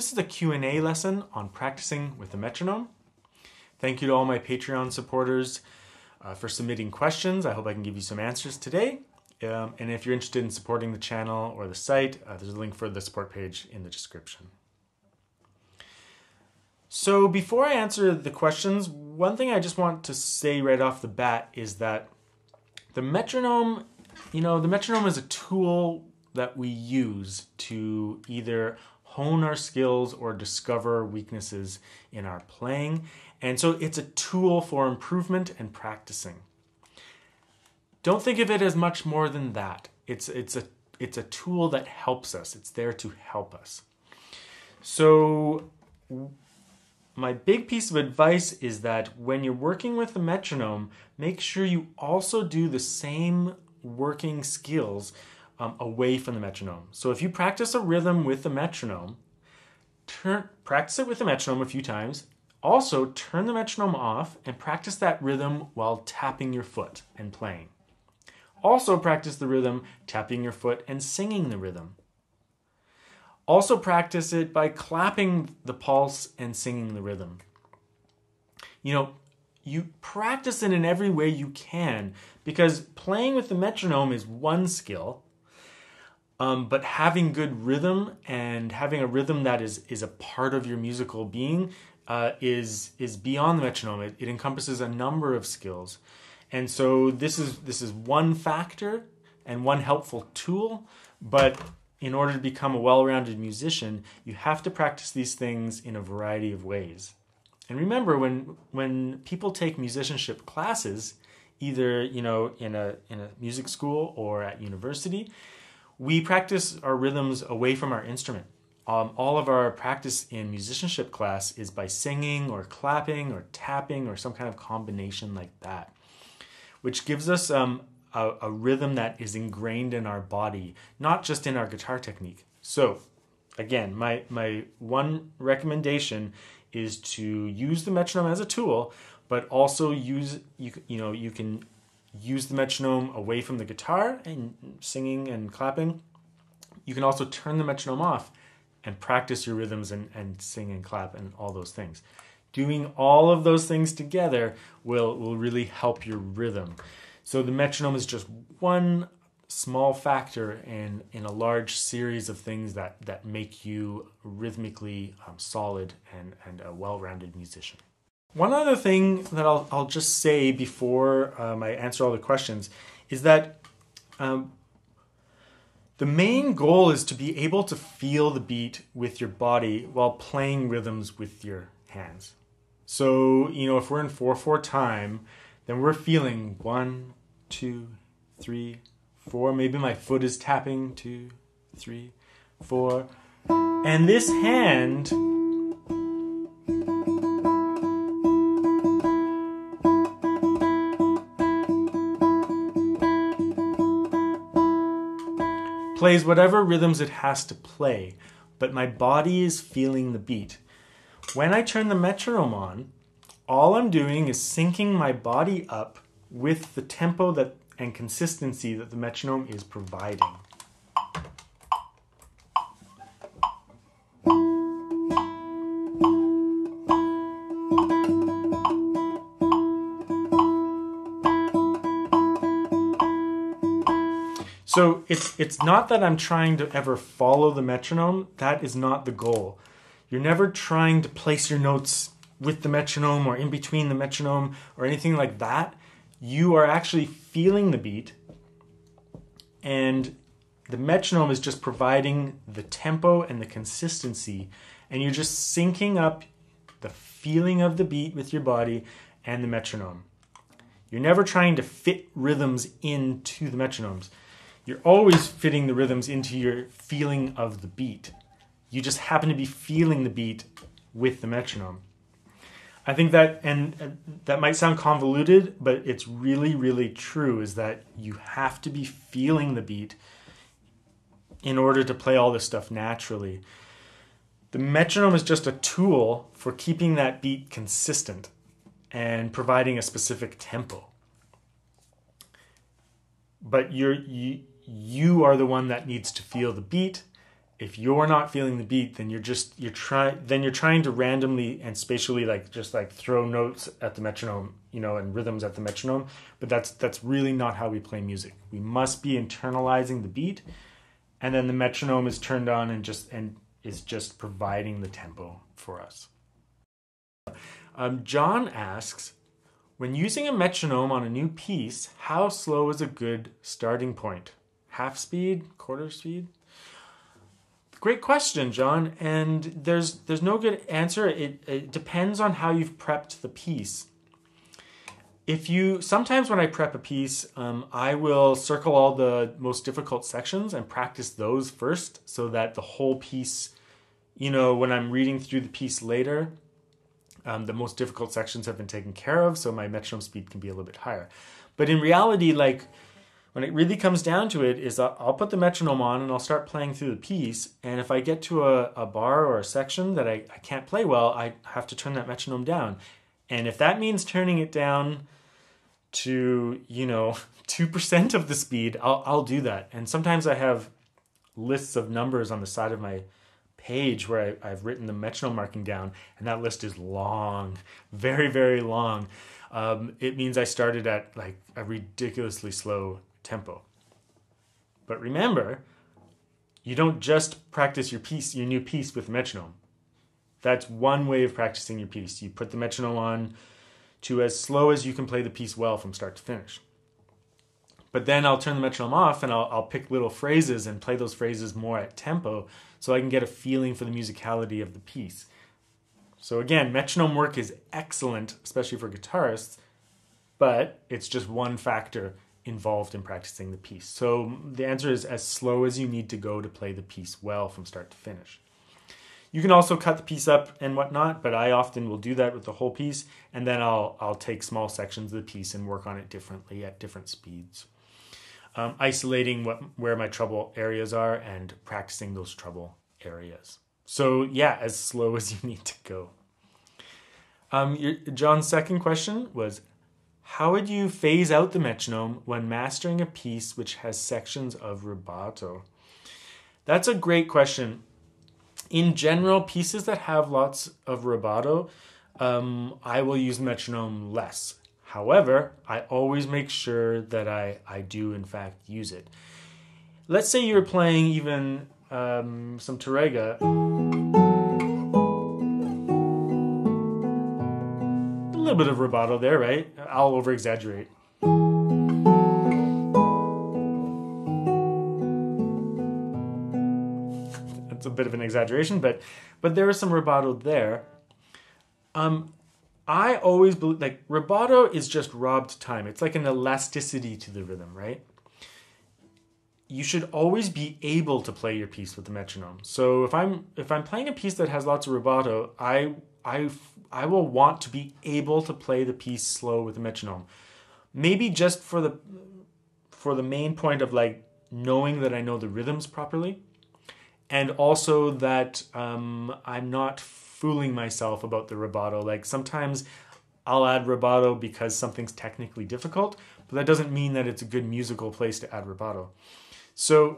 This is a Q&A lesson on practicing with the metronome. Thank you to all my Patreon supporters for submitting questions. I hope I can give you some answers today. And if you're interested in supporting the channel or the site, there's a link for the support page in the description. So before I answer the questions, one thing I just want to say right off the bat is that the metronome, the metronome is a tool that we use to either hone our skills or discover weaknesses in our playing. And so it's a tool for improvement and practicing. Don't think of it as much more than that. It's a tool that helps us. It's there to help us. So my big piece of advice is that when you're working with the metronome, make sure you also do the same working skills away from the metronome. So if you practice a rhythm with the metronome, practice it with the metronome a few times. Also, turn the metronome off and practice that rhythm while tapping your foot and playing. Also practice the rhythm, tapping your foot and singing the rhythm. Also practice it by clapping the pulse and singing the rhythm. You practice it in every way you can, because playing with the metronome is one skill, but having good rhythm and having a rhythm that is a part of your musical being is beyond the metronome. It encompasses a number of skills. And so this is one factor and one helpful tool, but in order to become a well-rounded musician, you have to practice these things in a variety of ways. And remember, when people take musicianship classes, either in a music school or at university, we practice our rhythms away from our instrument. All of our practice in musicianship class is by singing or clapping or tapping or some kind of combination like that, which gives us a rhythm that is ingrained in our body, not just in our guitar technique. So again, my one recommendation is to use the metronome as a tool, but also you can use the metronome away from the guitar and singing and clapping. You can also turn the metronome off and practice your rhythms and sing and clap and all those things. Doing all of those things together will really help your rhythm. So the metronome is just one small factor in a large series of things that make you rhythmically solid and a well-rounded musician. One other thing that I'll just say before I answer all the questions is that the main goal is to be able to feel the beat with your body while playing rhythms with your hands. So, if we're in 4-4 time, then we're feeling 1, 2, 3, 4. Maybe my foot is tapping 2, 3, 4. And this hand plays whatever rhythms it has to play, but my body is feeling the beat. When I turn the metronome on, all I'm doing is syncing my body up with the tempo and consistency that the metronome is providing. So it's not that I'm trying to ever follow the metronome. That is not the goal. You're never trying to place your notes with the metronome or in between the metronome or anything like that. You are actually feeling the beat, and the metronome is just providing the tempo and the consistency, and you're just syncing up the feeling of the beat with your body and the metronome. You're never trying to fit rhythms into the metronomes. You're always fitting the rhythms into your feeling of the beat. You just happen to be feeling the beat with the metronome. I think that, and that might sound convoluted, but it's really, really true, is that you have to be feeling the beat in order to play all this stuff naturally. The metronome is just a tool for keeping that beat consistent and providing a specific tempo. But you are the one that needs to feel the beat if you're not feeling the beat, then you're trying to randomly and spatially just throw notes at the metronome, and rhythms at the metronome. But that's really not how we play music. We must be internalizing the beat, and then the metronome is turned on and is just providing the tempo for us. John asks, when using a metronome on a new piece, how slow is a good starting point? Half speed, quarter speed? Great question, John, and there's no good answer. It depends on how you've prepped the piece. Sometimes when I prep a piece, I will circle all the most difficult sections and practice those first so that the whole piece, when I'm reading through the piece later, the most difficult sections have been taken care of, so my metronome speed can be a little bit higher. But in reality, when it really comes down to it, is I'll put the metronome on and I'll start playing through the piece. And if I get to a bar or a section that I can't play well, I have to turn that metronome down. And if that means turning it down to, 2% of the speed, I'll do that. And sometimes I have lists of numbers on the side of my page where I've written the metronome marking down, and that list is long, very, very long. It means I started at a ridiculously slow tempo. But remember, you don't just practice your new piece with metronome. That's one way of practicing your piece. You put the metronome on to as slow as you can play the piece well from start to finish. But then I'll turn the metronome off and I'll pick little phrases and play those phrases more at tempo so I can get a feeling for the musicality of the piece. So again, metronome work is excellent, especially for guitarists, but it's just one factor involved in practicing the piece. So the answer is as slow as you need to go to play the piece well from start to finish. You can also cut the piece up and whatnot, but I often will do that with the whole piece, and then I'll take small sections of the piece and work on it differently at different speeds. Isolating where my trouble areas are and practicing those trouble areas. So yeah, as slow as you need to go. John's second question was, how would you phase out the metronome when mastering a piece which has sections of rubato? That's a great question. In general, pieces that have lots of rubato, I will use metronome less. However, I always make sure that I do in fact use it. Let's say you're playing even some tarega. A little bit of rubato there, right? I'll over-exaggerate. That's a bit of an exaggeration, but there is some rubato there. I always believe, rubato is just robbed time. It's like an elasticity to the rhythm, right? You should always be able to play your piece with the metronome. So if I'm playing a piece that has lots of rubato, I will want to be able to play the piece slow with the metronome. Maybe just for the main point of knowing that I know the rhythms properly, and also that I'm not fooling myself about the rubato. Sometimes I'll add rubato because something's technically difficult, but that doesn't mean that it's a good musical place to add rubato. So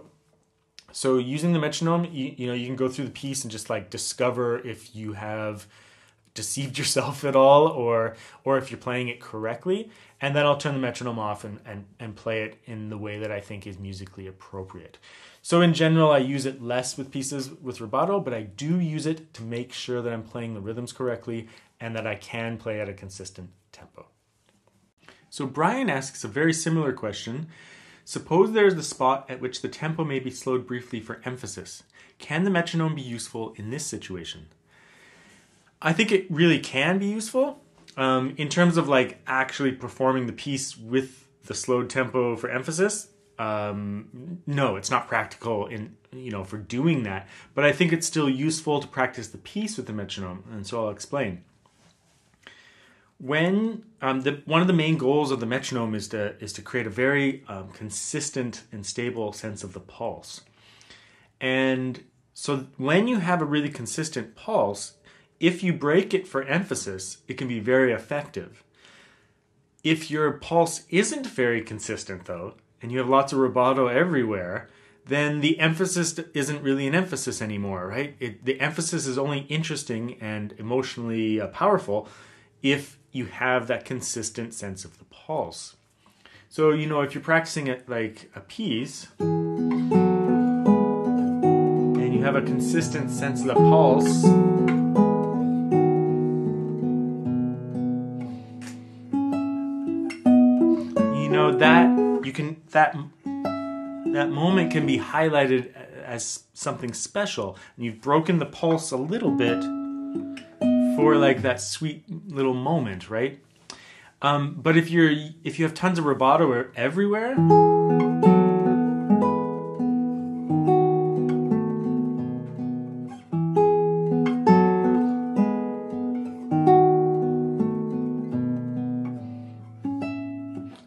using the metronome, you can go through the piece and just discover if you have deceived yourself at all or if you're playing it correctly. And then I'll turn the metronome off and play it in the way that I think is musically appropriate. So in general, I use it less with pieces with rubato, but I do use it to make sure that I'm playing the rhythms correctly and that I can play at a consistent tempo. So Brian asks a very similar question. Suppose there is the spot at which the tempo may be slowed briefly for emphasis. Can the metronome be useful in this situation? I think it really can be useful in terms of actually performing the piece with the slowed tempo for emphasis. No, it's not practical for doing that, but I think it's still useful to practice the piece with the metronome, and so I'll explain. When one of the main goals of the metronome is to create a very consistent and stable sense of the pulse, and so when you have a really consistent pulse, if you break it for emphasis, it can be very effective. If your pulse isn't very consistent, though, and you have lots of rubato everywhere, then the emphasis isn't really an emphasis anymore, right? The emphasis is only interesting and emotionally powerful if you have that consistent sense of the pulse. So, you know, if you're practicing it like a piece, and you have a consistent sense of the pulse, you know, that moment can be highlighted as something special. And you've broken the pulse a little bit for like that sweet little moment, right? But if you have tons of rubato everywhere,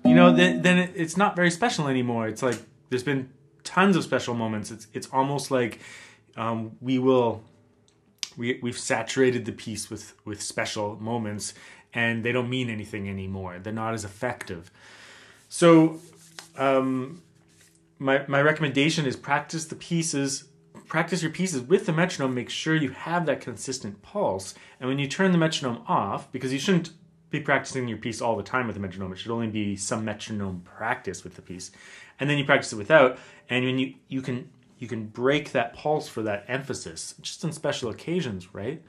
you know, then it's not very special anymore. It's like there's been tons of special moments. It's almost like we've saturated the piece with special moments, and they don't mean anything anymore. They're not as effective. So my recommendation is practice your pieces with the metronome. Make sure you have that consistent pulse. And when you turn the metronome off, because you shouldn't be practicing your piece all the time with the metronome, it should only be some metronome practice with the piece. And then you practice it without, and when you can break that pulse for that emphasis, just on special occasions, right?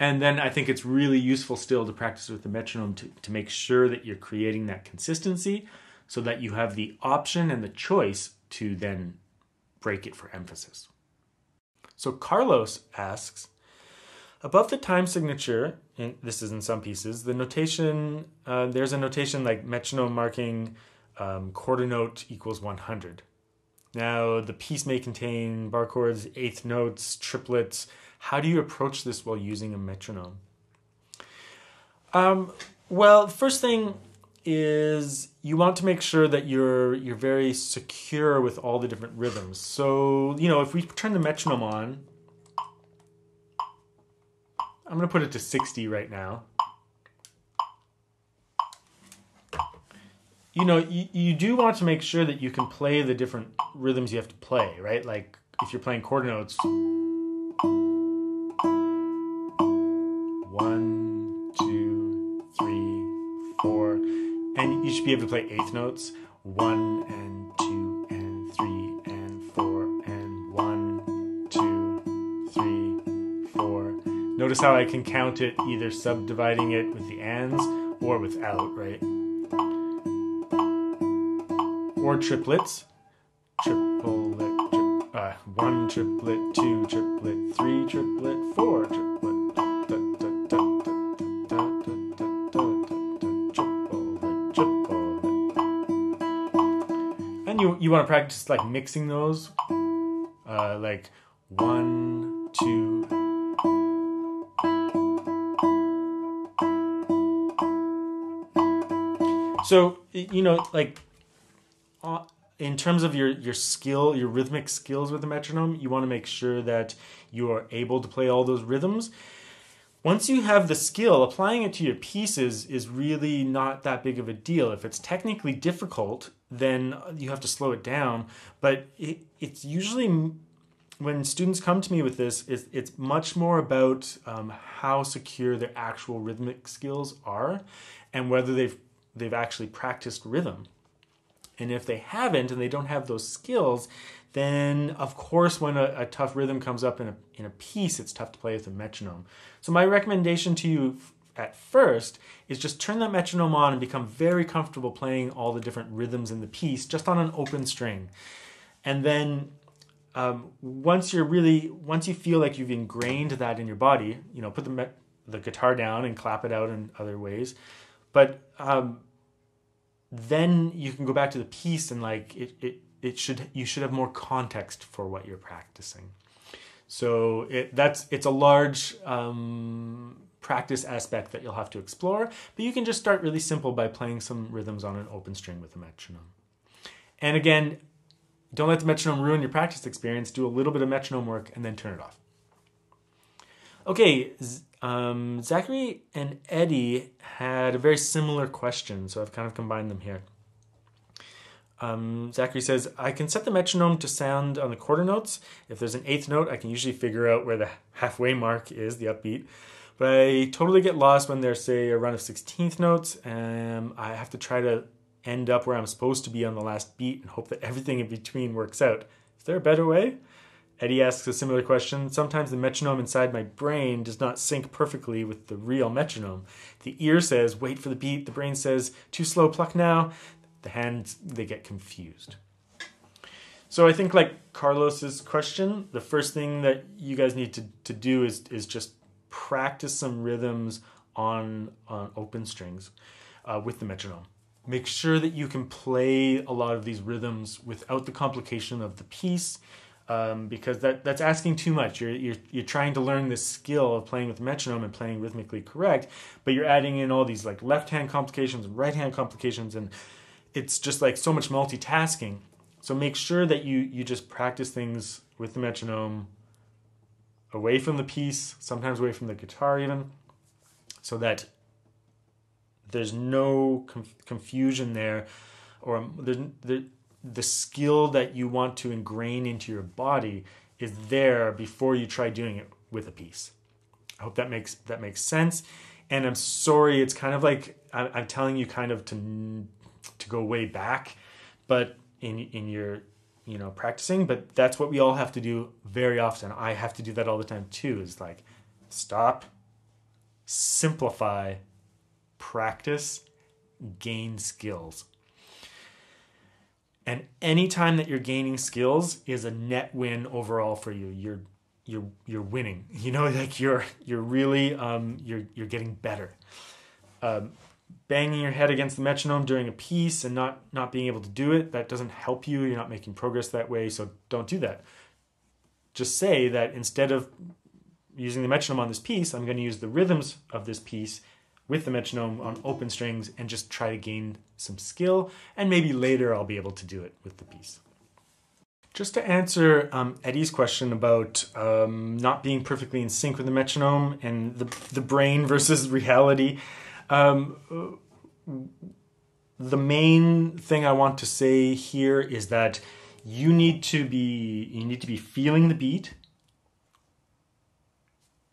And then I think it's really useful still to practice with the metronome to make sure that you're creating that consistency so that you have the option and the choice to then break it for emphasis. So Carlos asks, above the time signature, and this is in some pieces, the notation, there's a notation like metronome marking quarter note equals 100. Now, the piece may contain bar chords, eighth notes, triplets. How do you approach this while using a metronome? Well, first thing is you want to make sure that you're very secure with all the different rhythms. So, you know, if we turn the metronome on, I'm going to put it to 60 right now. You know, you do want to make sure that you can play the different rhythms you have to play, right? Like if you're playing quarter notes, 1, 2, 3, 4, and you should be able to play eighth notes, 1 and 2 and 3 and 4 and 1, 2, 3, 4. Notice how I can count it either subdividing it with the ands or without, right? Or triplets, one triplet, two triplet, three triplet, four triplet, triple. And you want to practice like mixing those, like 1, 2. So you know, like, in terms of your skill, your rhythmic skills with the metronome, you want to make sure that you are able to play all those rhythms. Once you have the skill, applying it to your pieces is really not that big of a deal. If it's technically difficult, then you have to slow it down. But it's usually, when students come to me with this, it's much more about how secure their actual rhythmic skills are and whether they've actually practiced rhythm. And if they haven't and they don't have those skills, then of course when a tough rhythm comes up in a piece, it's tough to play with a metronome. So my recommendation to you at first is just turn that metronome on and become very comfortable playing all the different rhythms in the piece just on an open string. And then once you feel like you've ingrained that in your body, you know, put the guitar down and clap it out in other ways. But then you can go back to the piece and like you should have more context for what you're practicing. So it's a large practice aspect that you'll have to explore, but you can just start really simple by playing some rhythms on an open string with a metronome. And again, don't let the metronome ruin your practice experience. Do a little bit of metronome work and then turn it off. Okay, Zachary and Eddie had a very similar question, so I've kind of combined them here. Zachary says, I can set the metronome to sound on the quarter notes. If there's an eighth note, I can usually figure out where the halfway mark is, the upbeat. But I totally get lost when there's, say, a run of 16th notes, and I have to try to end up where I'm supposed to be on the last beat and hope that everything in between works out. Is there a better way? Eddie asks a similar question. Sometimes the metronome inside my brain does not sync perfectly with the real metronome. The ear says, wait for the beat. The brain says, too slow, pluck now. The hands, they get confused. So I think, like Carlos's question, the first thing that you guys need to do is just practice some rhythms on open strings with the metronome. Make sure that you can play a lot of these rhythms without the complication of the piece, because that's asking too much. You're trying to learn the skill of playing with the metronome and playing rhythmically correct, but you're adding in all these like left-hand complications and right-hand complications, and it's just like so much multitasking. So make sure that you just practice things with the metronome away from the piece, sometimes away from the guitar even, so that there's no confusion there, or the skill that you want to ingrain into your body is there before you try doing it with a piece. I hope that makes sense. And I'm sorry, it's kind of like I'm telling you kind of to go way back, but in your practicing, but that's what we all have to do very often. I have to do that all the time too, is like stop, simplify, practice, gain skills. And any time that you're gaining skills is a net win overall for you. You're winning. Like you're really you're getting better. Banging your head against the metronome during a piece and not being able to do it, that doesn't help you. You're not making progress that way, so don't do that. Just say that instead of using the metronome on this piece, I'm going to use the rhythms of this piece with the metronome on open strings and just try to gain some skill, and maybe later I'll be able to do it with the piece. Just to answer Eddie's question about not being perfectly in sync with the metronome and the brain versus reality, the main thing I want to say here is that you need to be feeling the beat.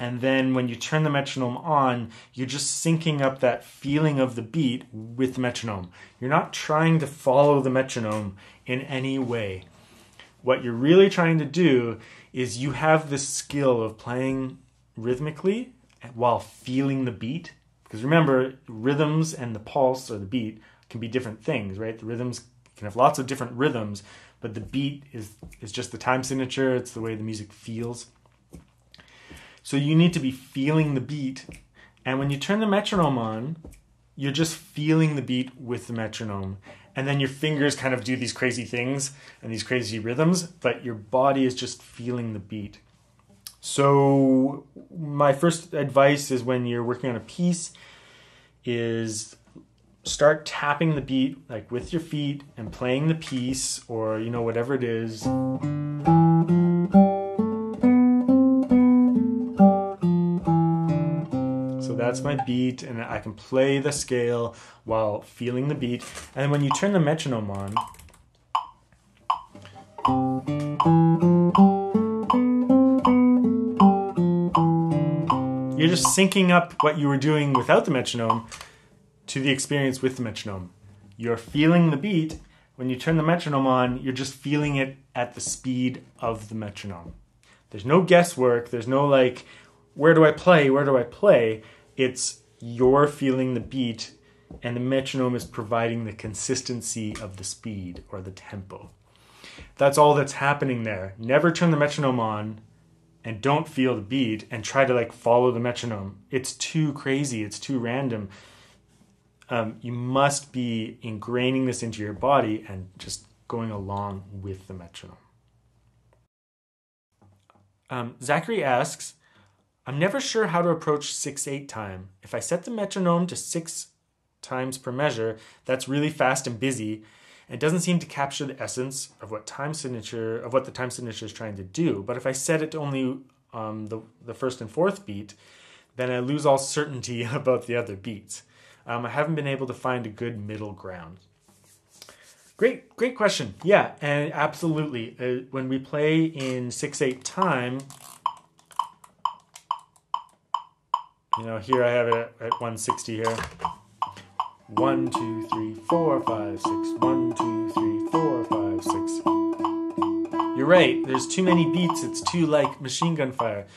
And then when you turn the metronome on, you're just syncing up that feeling of the beat with the metronome. You're not trying to follow the metronome in any way. What you're really trying to do is you have this skill of playing rhythmically while feeling the beat. Because remember, rhythms and the pulse or the beat can be different things, right? The rhythms can have lots of different rhythms, but the beat is just the time signature. It's the way the music feels. So you need to be feeling the beat. And when you turn the metronome on, you're just feeling the beat with the metronome. And then your fingers kind of do these crazy things and these crazy rhythms, but your body is just feeling the beat. So my first advice is, when you're working on a piece, is start tapping the beat like with your feet and playing the piece, or whatever it is. That's my beat, and I can play the scale while feeling the beat. And when you turn the metronome on, you're just syncing up what you were doing without the metronome to the experience with the metronome. You're feeling the beat. When you turn the metronome on, you're just feeling it at the speed of the metronome. There's no guesswork. There's no like, where do I play? Where do I play? It's you're feeling the beat, and the metronome is providing the consistency of the speed or the tempo. That's all that's happening there. Never turn the metronome on and don't feel the beat and try to like follow the metronome. It's too crazy. It's too random. You must be ingraining this into your body and just going along with the metronome. Zachary asks, I'm never sure how to approach 6/8 time. If I set the metronome to 6 times per measure, that's really fast and busy, and doesn't seem to capture the essence of what the time signature is trying to do. But if I set it to only the first and fourth beat, then I lose all certainty about the other beats. I haven't been able to find a good middle ground. Great question. Yeah, and absolutely. When we play in 6/8 time, you know, here I have it at 160 here. 1, 2, 3, 4, 5, 6. 1, 2, 3, 4, 5, 6. You're right, there's too many beats. It's too like machine gun fire.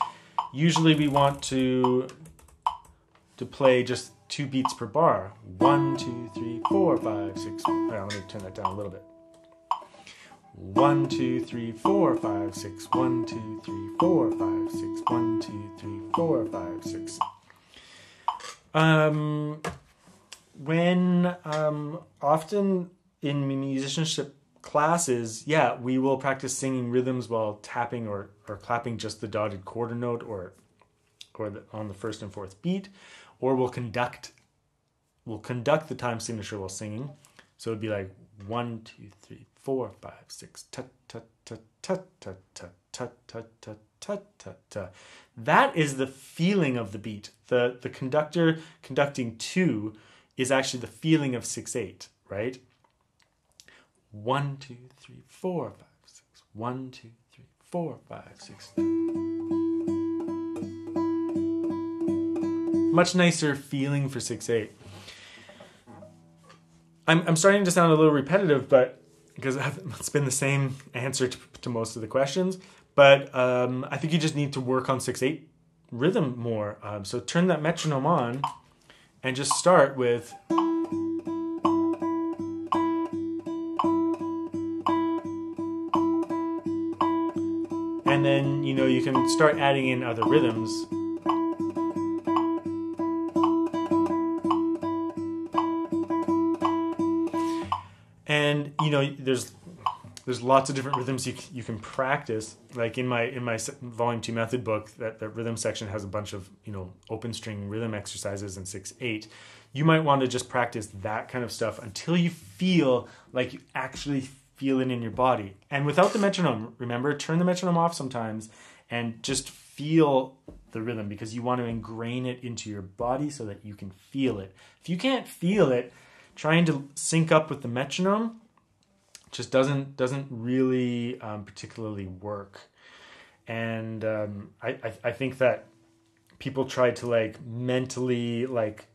Usually we want to play just 2 beats per bar. 1, 2, 3, 4, 5, 6. Well, let me turn that down a little bit. 1, 2, 3, 4, 5, 6. 1, 2, 3, 4, 5, 6. 1, 2, 3, 4, 5, 6. Often in musicianship classes, yeah, we will practice singing rhythms while tapping or clapping just the dotted quarter note or on the first and fourth beat, or we'll conduct the time signature while singing. So it'd be like 1 2 3 4 5 6 ta ta ta ta ta ta ta ta ta ta ta ta. That is the feeling of the beat. The conductor conducting 2 is actually the feeling of 6/8, right? 1 2 3 4 5 6 1 2 3 4 5 6. Much nicer feeling for 6/8. I'm starting to sound a little repetitive, but because it's been the same answer to most of the questions. But I think you just need to work on 6/8 rhythm more. So turn that metronome on, and just start with. And then, you know, you can start adding in other rhythms. And, you know, there's lots of different rhythms you can practice. Like in my Volume 2 method book, that rhythm section has a bunch of, you know, open string rhythm exercises in 6/8. You might want to just practice that kind of stuff until you feel like you actually feel it in your body. And without the metronome, remember, turn the metronome off sometimes and just feel the rhythm, because you want to ingrain it into your body so that you can feel it. If you can't feel it, trying to sync up with the metronome just doesn't really particularly work. And I think that people try to like mentally like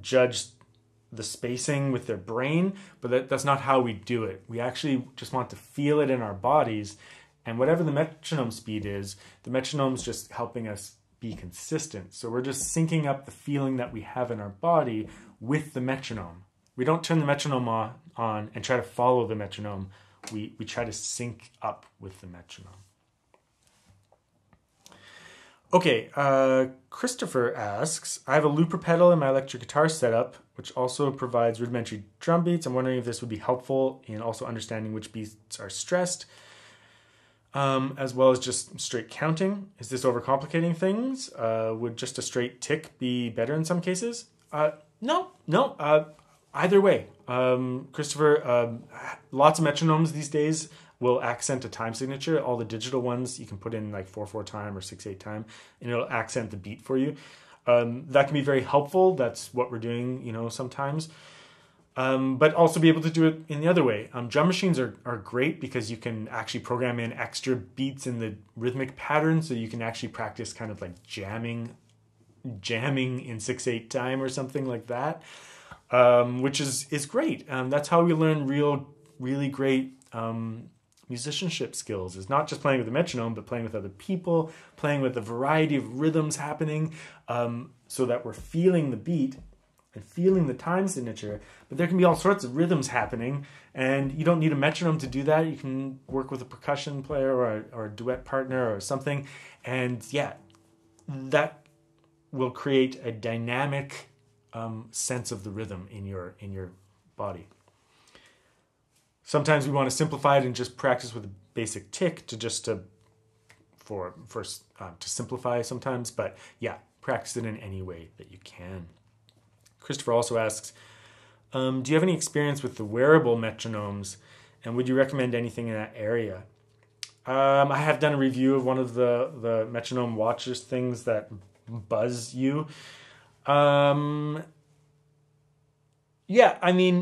judge the spacing with their brain, but that's not how we do it. We actually just want to feel it in our bodies, and whatever the metronome speed is, the metronome's just helping us be consistent. So we're just syncing up the feeling that we have in our body with the metronome. We don't turn the metronome on and try to follow the metronome. We try to sync up with the metronome. Okay, Christopher asks, I have a looper pedal in my electric guitar setup, which also provides rudimentary drum beats. I'm wondering if this would be helpful in also understanding which beats are stressed, as well as just straight counting. Is this overcomplicating things? Would just a straight tick be better in some cases? No. Either way, Christopher, lots of metronomes these days will accent a time signature. All the digital ones, you can put in like 4/4 time or 6/8 time, and it'll accent the beat for you. That can be very helpful. That's what we're doing, you know, sometimes. But also be able to do it in the other way. Drum machines are great because you can actually program in extra beats in the rhythmic pattern, so you can actually practice kind of like jamming in 6/8 time or something like that. Which is great. That's how we learn really great musicianship skills. It's not just playing with the metronome, but playing with other people, playing with a variety of rhythms happening, so that we're feeling the beat and feeling the time signature. But there can be all sorts of rhythms happening, and you don't need a metronome to do that. You can work with a percussion player or a duet partner or something. And yeah, that will create a dynamic sense of the rhythm in your body. Sometimes we want to simplify it and just practice with a basic tick to simplify sometimes. But yeah, practice it in any way that you can. Christopher also asks, do you have any experience with the wearable metronomes, and would you recommend anything in that area? I have done a review of one of the metronome watchers things that buzz you. Yeah, I mean,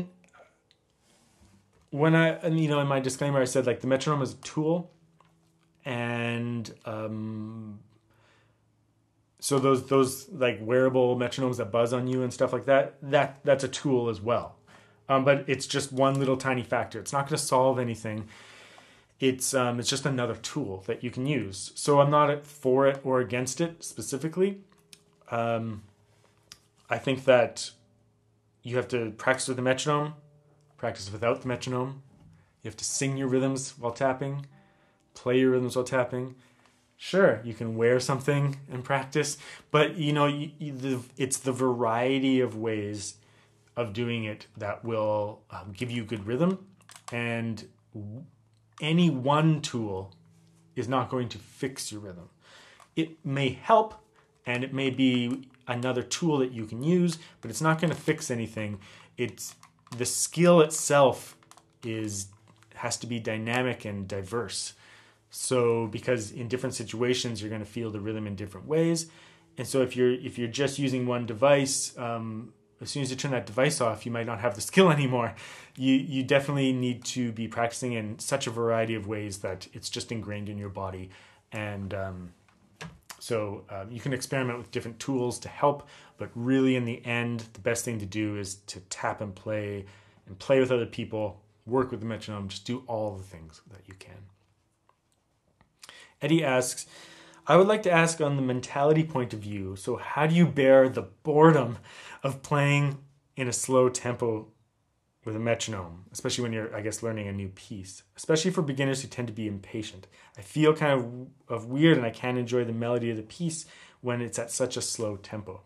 when in my disclaimer, I said, like, the metronome is a tool, and so those like wearable metronomes that buzz on you and stuff like that, that's a tool as well. But it's just one little tiny factor. It's not going to solve anything. It's just another tool that you can use. So I'm not for it or against it specifically. I think that you have to practice with the metronome, practice without the metronome. You have to sing your rhythms while tapping, play your rhythms while tapping. Sure, you can wear something and practice, but it's the variety of ways of doing it that will give you good rhythm, and any one tool is not going to fix your rhythm. It may help, and it may be another tool that you can use, but it's not going to fix anything. It's the skill itself has to be dynamic and diverse. So because in different situations you're going to feel the rhythm in different ways, and so if you're just using one device, as soon as you turn that device off, you might not have the skill anymore. You definitely need to be practicing in such a variety of ways that it's just ingrained in your body, and so you can experiment with different tools to help, but really in the end, the best thing to do is to tap and play with other people, work with the metronome, just do all the things that you can. Eddie asks, I would like to ask on the mentality point of view, so how do you bear the boredom of playing in a slow tempo with a metronome, especially when you're, I guess, learning a new piece, especially for beginners who tend to be impatient? I feel kind of weird, and I can't enjoy the melody of the piece when it's at such a slow tempo.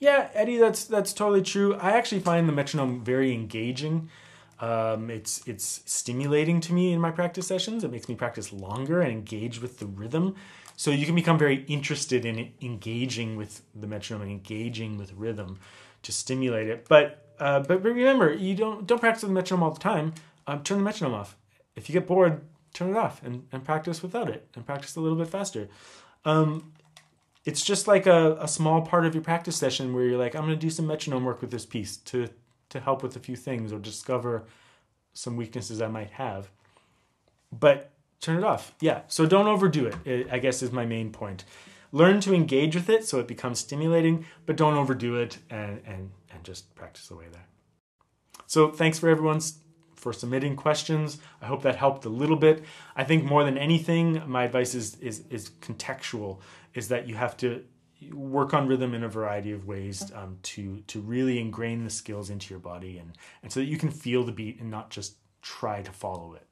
Yeah, Eddie, that's totally true. I actually find the metronome very engaging. It's stimulating to me in my practice sessions. It makes me practice longer and engage with the rhythm. So you can become very interested in engaging with the metronome and engaging with rhythm to stimulate it. But remember, you don't practice with the metronome all the time. Turn the metronome off. If you get bored, turn it off and practice without it, and practice a little bit faster. It's just like a small part of your practice session where you're like, I'm going to do some metronome work with this piece to help with a few things or discover some weaknesses I might have, but turn it off. Yeah, so don't overdo it, I guess, is my main point. Learn to engage with it so it becomes stimulating, but don't overdo it, and just practice away there. So thanks for everyone for submitting questions. I hope that helped a little bit. I think more than anything, my advice is contextual, is that you have to work on rhythm in a variety of ways to really ingrain the skills into your body, and so that you can feel the beat and not just try to follow it.